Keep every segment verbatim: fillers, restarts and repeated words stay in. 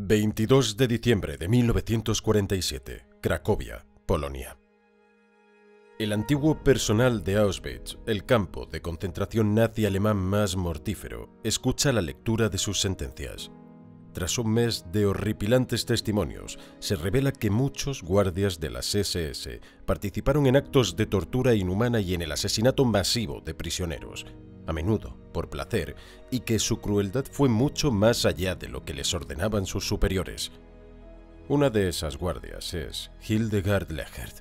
veintidós de diciembre de mil novecientos cuarenta y siete, Cracovia, Polonia. El antiguo personal de Auschwitz, el campo de concentración nazi alemán más mortífero, escucha la lectura de sus sentencias. Tras un mes de horripilantes testimonios, se revela que muchos guardias de las ese ese participaron en actos de tortura inhumana y en el asesinato masivo de prisioneros, a menudo por placer, y que su crueldad fue mucho más allá de lo que les ordenaban sus superiores. Una de esas guardias es Hildegard Lächert.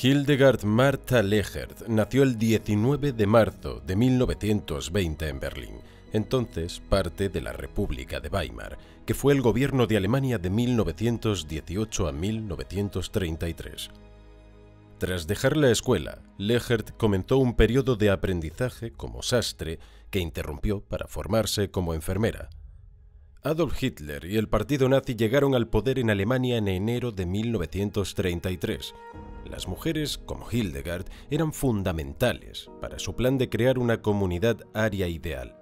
Hildegard Martha Lächert nació el diecinueve de marzo de mil novecientos veinte en Berlín, entonces parte de la República de Weimar, que fue el gobierno de Alemania de mil novecientos dieciocho a mil novecientos treinta y tres. Tras dejar la escuela, Lächert comenzó un periodo de aprendizaje como sastre que interrumpió para formarse como enfermera. Adolf Hitler y el partido nazi llegaron al poder en Alemania en enero de mil novecientos treinta y tres. Las mujeres, como Hildegard, eran fundamentales para su plan de crear una comunidad aria ideal.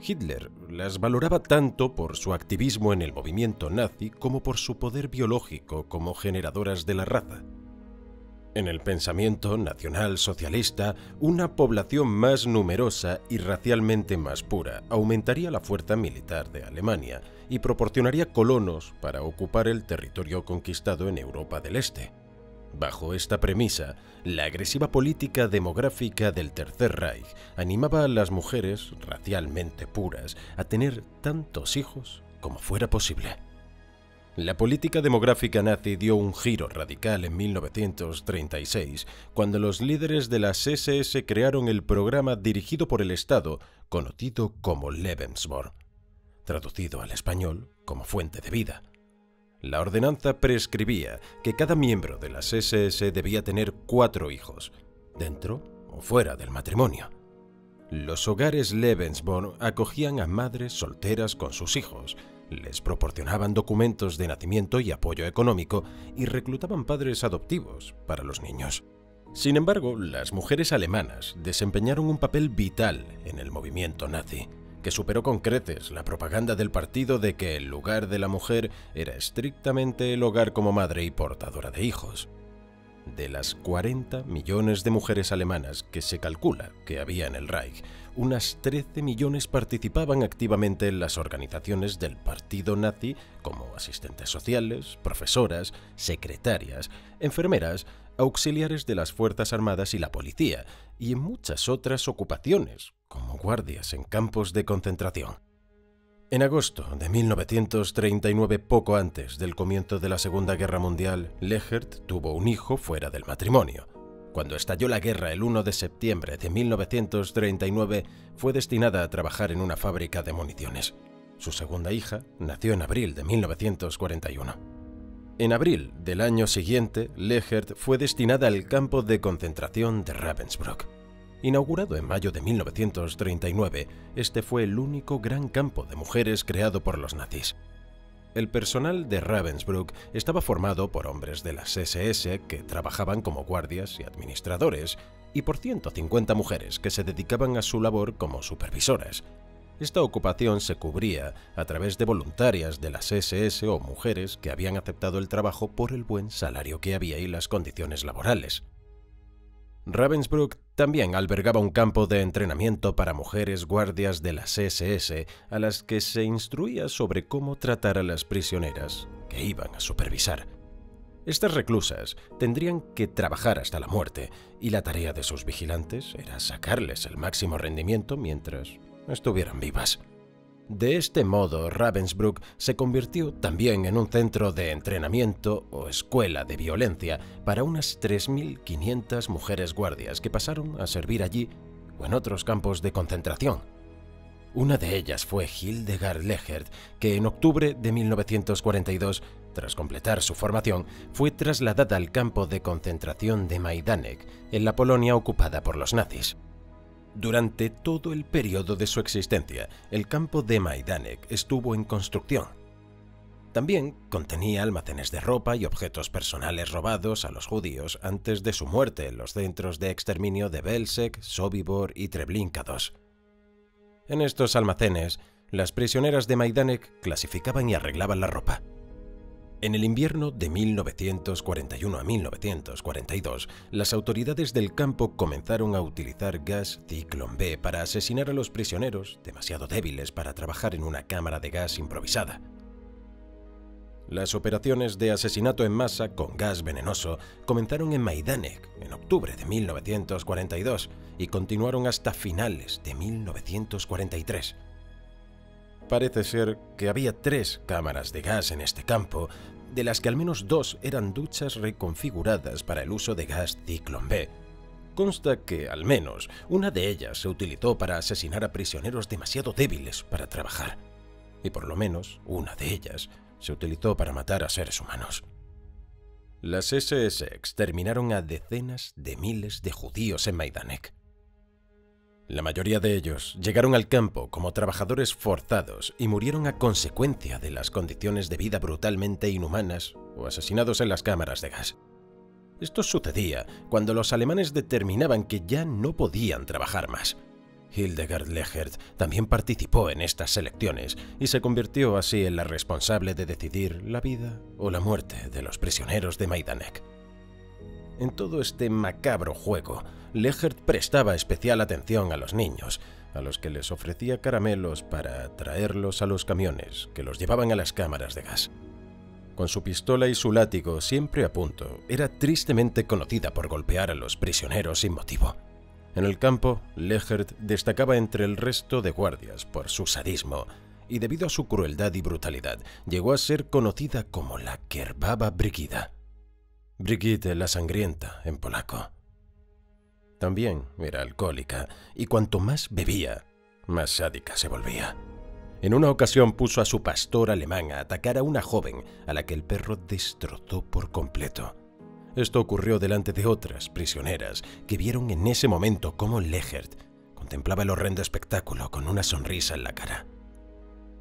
Hitler las valoraba tanto por su activismo en el movimiento nazi como por su poder biológico como generadoras de la raza. En el pensamiento nacional-socialista, una población más numerosa y racialmente más pura aumentaría la fuerza militar de Alemania y proporcionaría colonos para ocupar el territorio conquistado en Europa del Este. Bajo esta premisa, la agresiva política demográfica del Tercer Reich animaba a las mujeres racialmente puras a tener tantos hijos como fuera posible. La política demográfica nazi dio un giro radical en mil novecientos treinta y seis, cuando los líderes de las ese ese crearon el programa dirigido por el Estado, conocido como Lebensborn, traducido al español como Fuente de Vida. La ordenanza prescribía que cada miembro de las ese ese debía tener cuatro hijos, dentro o fuera del matrimonio. Los hogares Lebensborn acogían a madres solteras con sus hijos, les proporcionaban documentos de nacimiento y apoyo económico y reclutaban padres adoptivos para los niños. Sin embargo, las mujeres alemanas desempeñaron un papel vital en el movimiento nazi, que superó con creces la propaganda del partido de que el lugar de la mujer era estrictamente el hogar como madre y portadora de hijos. De las cuarenta millones de mujeres alemanas que se calcula que había en el Reich, unas trece millones participaban activamente en las organizaciones del partido nazi como asistentes sociales, profesoras, secretarias, enfermeras, auxiliares de las Fuerzas Armadas y la policía, y en muchas otras ocupaciones, como guardias en campos de concentración. En agosto de mil novecientos treinta y nueve, poco antes del comienzo de la Segunda Guerra Mundial, Lächert tuvo un hijo fuera del matrimonio. Cuando estalló la guerra el uno de septiembre de mil novecientos treinta y nueve, fue destinada a trabajar en una fábrica de municiones. Su segunda hija nació en abril de mil novecientos cuarenta y uno. En abril del año siguiente, Lächert fue destinada al campo de concentración de Ravensbrück. Inaugurado en mayo de mil novecientos treinta y nueve, este fue el único gran campo de mujeres creado por los nazis. El personal de Ravensbrück estaba formado por hombres de las ese ese que trabajaban como guardias y administradores, y por ciento cincuenta mujeres que se dedicaban a su labor como supervisoras. Esta ocupación se cubría a través de voluntarias de las ese ese o mujeres que habían aceptado el trabajo por el buen salario que había y las condiciones laborales. Ravensbrück también albergaba un campo de entrenamiento para mujeres guardias de las ese ese a las que se instruía sobre cómo tratar a las prisioneras que iban a supervisar. Estas reclusas tendrían que trabajar hasta la muerte y la tarea de sus vigilantes era sacarles el máximo rendimiento mientras estuvieran vivas. De este modo, Ravensbrück se convirtió también en un centro de entrenamiento o escuela de violencia para unas tres mil quinientas mujeres guardias que pasaron a servir allí o en otros campos de concentración. Una de ellas fue Hildegard Lächert, que en octubre de mil novecientos cuarenta y dos, tras completar su formación, fue trasladada al campo de concentración de Majdanek, en la Polonia ocupada por los nazis. Durante todo el periodo de su existencia, el campo de Majdanek estuvo en construcción. También contenía almacenes de ropa y objetos personales robados a los judíos antes de su muerte en los centros de exterminio de Belzec, Sobibor y Treblinka dos. En estos almacenes, las prisioneras de Majdanek clasificaban y arreglaban la ropa. En el invierno de mil novecientos cuarenta y uno a mil novecientos cuarenta y dos, las autoridades del campo comenzaron a utilizar gas Zyklon B para asesinar a los prisioneros demasiado débiles para trabajar en una cámara de gas improvisada. Las operaciones de asesinato en masa con gas venenoso comenzaron en Majdanek en octubre de mil novecientos cuarenta y dos y continuaron hasta finales de mil novecientos cuarenta y tres. Parece ser que había tres cámaras de gas en este campo, de las que al menos dos eran duchas reconfiguradas para el uso de gas Zyklon B. Consta que, al menos, una de ellas se utilizó para asesinar a prisioneros demasiado débiles para trabajar, y por lo menos una de ellas se utilizó para matar a seres humanos. Las ese ese exterminaron a decenas de miles de judíos en Majdanek. La mayoría de ellos llegaron al campo como trabajadores forzados y murieron a consecuencia de las condiciones de vida brutalmente inhumanas o asesinados en las cámaras de gas. Esto sucedía cuando los alemanes determinaban que ya no podían trabajar más. Hildegard Lächert también participó en estas elecciones y se convirtió así en la responsable de decidir la vida o la muerte de los prisioneros de Majdanek. En todo este macabro juego, Lächert prestaba especial atención a los niños, a los que les ofrecía caramelos para atraerlos a los camiones que los llevaban a las cámaras de gas. Con su pistola y su látigo siempre a punto, era tristemente conocida por golpear a los prisioneros sin motivo. En el campo, Lächert destacaba entre el resto de guardias por su sadismo, y debido a su crueldad y brutalidad, llegó a ser conocida como la Kierbaba Brigida. Brigitte la Sangrienta, en polaco. También era alcohólica, y cuanto más bebía, más sádica se volvía. En una ocasión puso a su pastor alemán a atacar a una joven a la que el perro destrozó por completo. Esto ocurrió delante de otras prisioneras que vieron en ese momento cómo Lächert contemplaba el horrendo espectáculo con una sonrisa en la cara.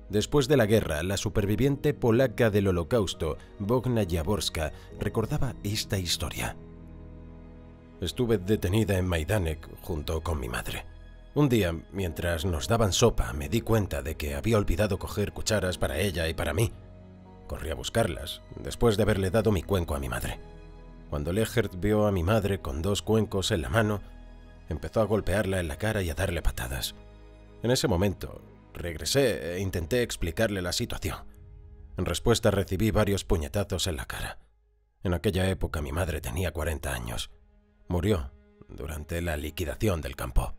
Después de la guerra, la superviviente polaca del Holocausto, Bogna Jaborska, recordaba esta historia. Estuve detenida en Majdanek junto con mi madre. Un día, mientras nos daban sopa, me di cuenta de que había olvidado coger cucharas para ella y para mí. Corrí a buscarlas, después de haberle dado mi cuenco a mi madre. Cuando Lächert vio a mi madre con dos cuencos en la mano, empezó a golpearla en la cara y a darle patadas. En ese momento, regresé e intenté explicarle la situación. En respuesta recibí varios puñetazos en la cara. En aquella época mi madre tenía cuarenta años. Murió durante la liquidación del campo.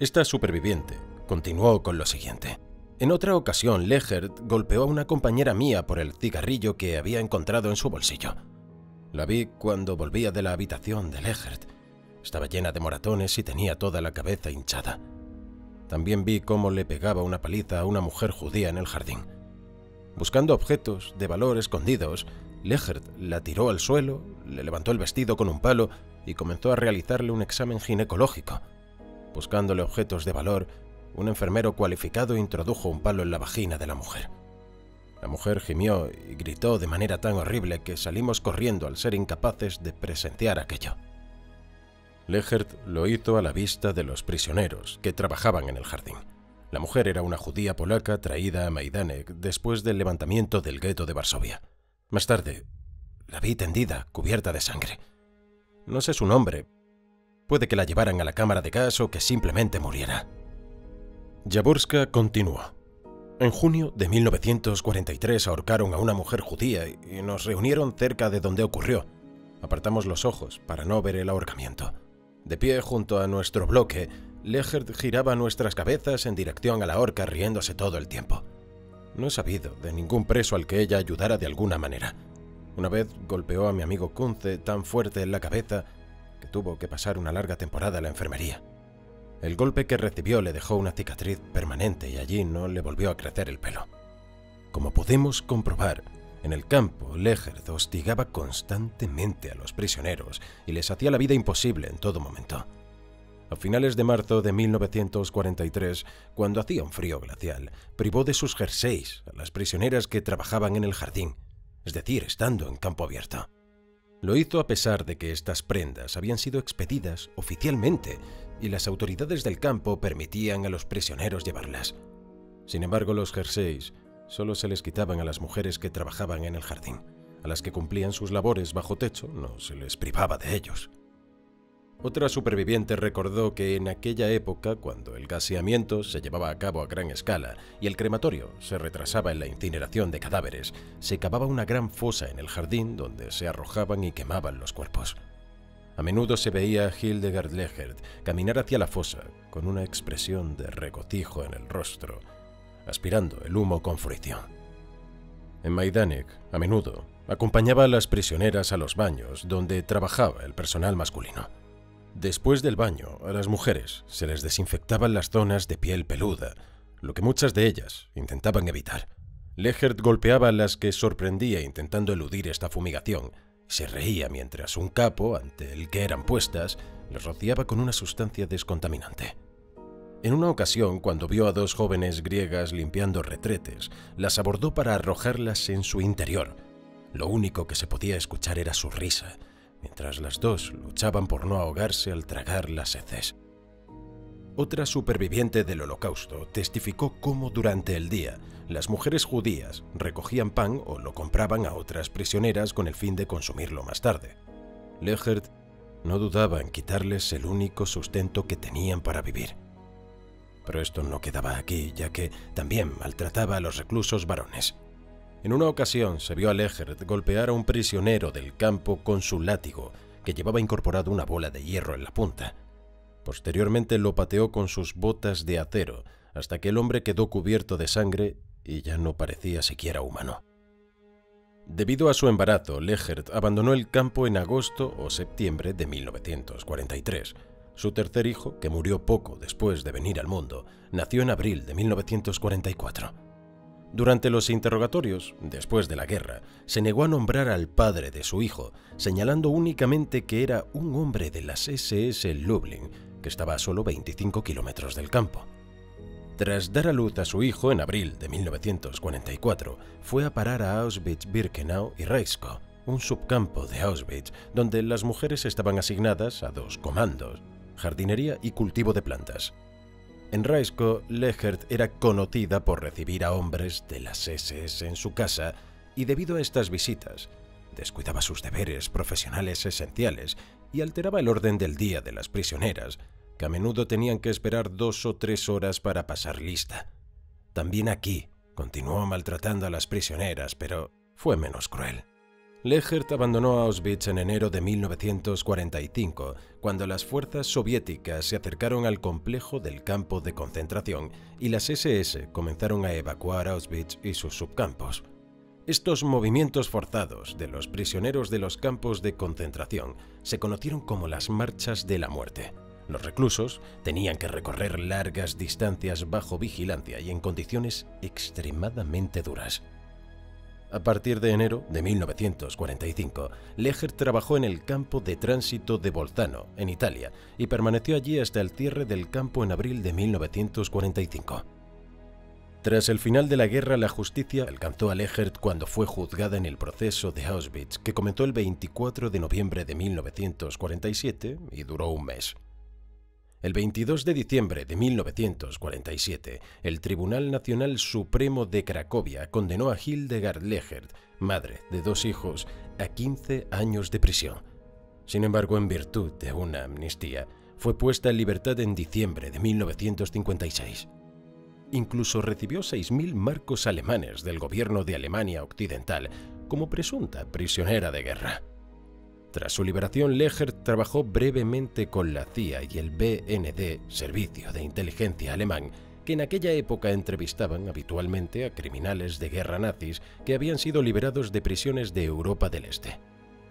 Esta superviviente continuó con lo siguiente. En otra ocasión, Lächert golpeó a una compañera mía por el cigarrillo que había encontrado en su bolsillo. La vi cuando volvía de la habitación de Lächert. Estaba llena de moratones y tenía toda la cabeza hinchada. También vi cómo le pegaba una paliza a una mujer judía en el jardín. Buscando objetos de valor escondidos, Lächert la tiró al suelo, le levantó el vestido con un palo y comenzó a realizarle un examen ginecológico. Buscándole objetos de valor, un enfermero cualificado introdujo un palo en la vagina de la mujer. La mujer gimió y gritó de manera tan horrible que salimos corriendo al ser incapaces de presenciar aquello. Lächert lo hizo a la vista de los prisioneros que trabajaban en el jardín. La mujer era una judía polaca traída a Majdanek después del levantamiento del gueto de Varsovia. Más tarde, la vi tendida, cubierta de sangre. No sé su nombre. Puede que la llevaran a la cámara de gas o que simplemente muriera. Jaborska continuó. En junio de mil novecientos cuarenta y tres ahorcaron a una mujer judía y nos reunieron cerca de donde ocurrió. Apartamos los ojos para no ver el ahorcamiento. De pie junto a nuestro bloque, Lächert giraba nuestras cabezas en dirección a la horca riéndose todo el tiempo. No he sabido de ningún preso al que ella ayudara de alguna manera. Una vez golpeó a mi amigo Kunze tan fuerte en la cabeza que tuvo que pasar una larga temporada en la enfermería. El golpe que recibió le dejó una cicatriz permanente y allí no le volvió a crecer el pelo. Como podemos comprobar, en el campo Lächert hostigaba constantemente a los prisioneros y les hacía la vida imposible en todo momento. A finales de marzo de mil novecientos cuarenta y tres, cuando hacía un frío glacial, privó de sus jerseys a las prisioneras que trabajaban en el jardín, es decir, estando en campo abierto. Lo hizo a pesar de que estas prendas habían sido expedidas oficialmente y las autoridades del campo permitían a los prisioneros llevarlas. Sin embargo, los jerseys solo se les quitaban a las mujeres que trabajaban en el jardín. A las que cumplían sus labores bajo techo no se les privaba de ellos. Otra superviviente recordó que en aquella época, cuando el gaseamiento se llevaba a cabo a gran escala y el crematorio se retrasaba en la incineración de cadáveres, se cavaba una gran fosa en el jardín donde se arrojaban y quemaban los cuerpos. A menudo se veía a Hildegard Lächert caminar hacia la fosa con una expresión de regocijo en el rostro, aspirando el humo con fruición. En Majdanek, a menudo, acompañaba a las prisioneras a los baños donde trabajaba el personal masculino. Después del baño, a las mujeres se les desinfectaban las zonas de piel peluda, lo que muchas de ellas intentaban evitar. Lächert golpeaba a las que sorprendía intentando eludir esta fumigación. Se reía mientras un capo, ante el que eran puestas, les rociaba con una sustancia descontaminante. En una ocasión, cuando vio a dos jóvenes griegas limpiando retretes, las abordó para arrojarlas en su interior. Lo único que se podía escuchar era su risa, mientras las dos luchaban por no ahogarse al tragar las heces. Otra superviviente del Holocausto testificó cómo durante el día las mujeres judías recogían pan o lo compraban a otras prisioneras con el fin de consumirlo más tarde. Lächert no dudaba en quitarles el único sustento que tenían para vivir. Pero esto no quedaba aquí, ya que también maltrataba a los reclusos varones. En una ocasión se vio a Lächert golpear a un prisionero del campo con su látigo, que llevaba incorporado una bola de hierro en la punta. Posteriormente lo pateó con sus botas de acero, hasta que el hombre quedó cubierto de sangre y ya no parecía siquiera humano. Debido a su embarazo, Lächert abandonó el campo en agosto o septiembre de mil novecientos cuarenta y tres. Su tercer hijo, que murió poco después de venir al mundo, nació en abril de mil novecientos cuarenta y cuatro. Durante los interrogatorios, después de la guerra, se negó a nombrar al padre de su hijo, señalando únicamente que era un hombre de las ese ese Lublin, que estaba a solo veinticinco kilómetros del campo. Tras dar a luz a su hijo en abril de mil novecientos cuarenta y cuatro, fue a parar a Auschwitz-Birkenau y Raisko, un subcampo de Auschwitz, donde las mujeres estaban asignadas a dos comandos: jardinería y cultivo de plantas. En Raisko, Lächert era conocida por recibir a hombres de las ese ese en su casa y debido a estas visitas, descuidaba sus deberes profesionales esenciales y alteraba el orden del día de las prisioneras, que a menudo tenían que esperar dos o tres horas para pasar lista. También aquí continuó maltratando a las prisioneras, pero fue menos cruel. Lächert abandonó Auschwitz en enero de mil novecientos cuarenta y cinco, cuando las fuerzas soviéticas se acercaron al complejo del campo de concentración y las ese ese comenzaron a evacuar Auschwitz y sus subcampos. Estos movimientos forzados de los prisioneros de los campos de concentración se conocieron como las marchas de la muerte. Los reclusos tenían que recorrer largas distancias bajo vigilancia y en condiciones extremadamente duras. A partir de enero de mil novecientos cuarenta y cinco, Lächert trabajó en el campo de tránsito de Bolzano, en Italia, y permaneció allí hasta el cierre del campo en abril de mil novecientos cuarenta y cinco. Tras el final de la guerra, la justicia alcanzó a Lächert cuando fue juzgada en el proceso de Auschwitz, que comenzó el veinticuatro de noviembre de mil novecientos cuarenta y siete y duró un mes. El veintidós de diciembre de mil novecientos cuarenta y siete, el Tribunal Nacional Supremo de Cracovia condenó a Hildegard Lächert, madre de dos hijos, a quince años de prisión. Sin embargo, en virtud de una amnistía, fue puesta en libertad en diciembre de mil novecientos cincuenta y seis. Incluso recibió seis mil marcos alemanes del gobierno de Alemania Occidental como presunta prisionera de guerra. Tras su liberación, Lächert trabajó brevemente con la C I A y el B N D, Servicio de Inteligencia Alemán, que en aquella época entrevistaban habitualmente a criminales de guerra nazis que habían sido liberados de prisiones de Europa del Este.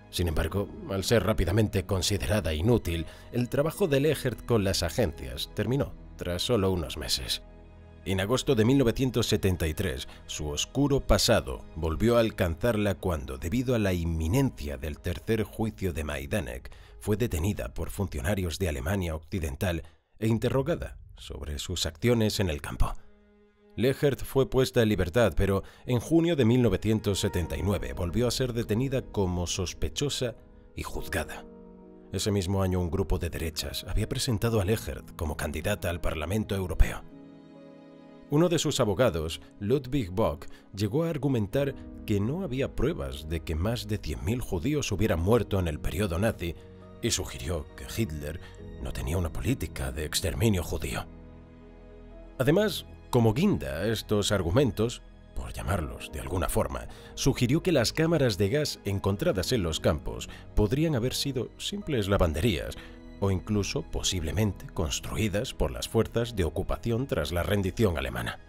Sin embargo, al ser rápidamente considerada inútil, el trabajo de Lächert con las agencias terminó tras solo unos meses. En agosto de mil novecientos setenta y tres, su oscuro pasado volvió a alcanzarla cuando, debido a la inminencia del tercer juicio de Majdanek, fue detenida por funcionarios de Alemania Occidental e interrogada sobre sus acciones en el campo. Lächert fue puesta en libertad, pero en junio de mil novecientos setenta y nueve volvió a ser detenida como sospechosa y juzgada. Ese mismo año, un grupo de derechas había presentado a Lächert como candidata al Parlamento Europeo. Uno de sus abogados, Ludwig Bock, llegó a argumentar que no había pruebas de que más de cien mil judíos hubieran muerto en el periodo nazi y sugirió que Hitler no tenía una política de exterminio judío. Además, como guinda a estos argumentos, por llamarlos de alguna forma, sugirió que las cámaras de gas encontradas en los campos podrían haber sido simples lavanderías o incluso posiblemente construidas por las fuerzas de ocupación tras la rendición alemana.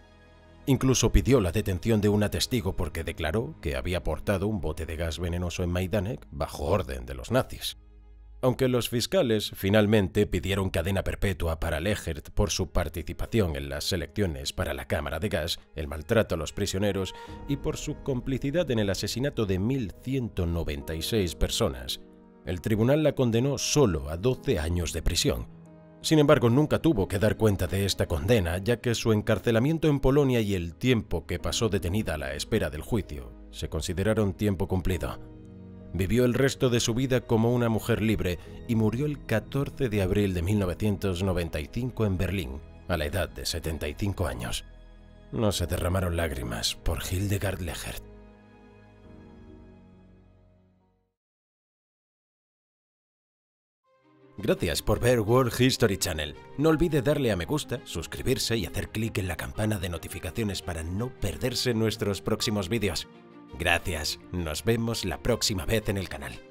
Incluso pidió la detención de una testigo porque declaró que había portado un bote de gas venenoso en Majdanek bajo orden de los nazis. Aunque los fiscales finalmente pidieron cadena perpetua para Lächert por su participación en las elecciones para la cámara de gas, el maltrato a los prisioneros y por su complicidad en el asesinato de mil ciento noventa y seis personas, el tribunal la condenó solo a doce años de prisión. Sin embargo, nunca tuvo que dar cuenta de esta condena, ya que su encarcelamiento en Polonia y el tiempo que pasó detenida a la espera del juicio se consideraron tiempo cumplido. Vivió el resto de su vida como una mujer libre y murió el catorce de abril de mil novecientos noventa y cinco en Berlín, a la edad de setenta y cinco años. No se derramaron lágrimas por Hildegard Lächert. Gracias por ver World History Channel. No olvide darle a me gusta, suscribirse y hacer clic en la campana de notificaciones para no perderse nuestros próximos vídeos. Gracias, nos vemos la próxima vez en el canal.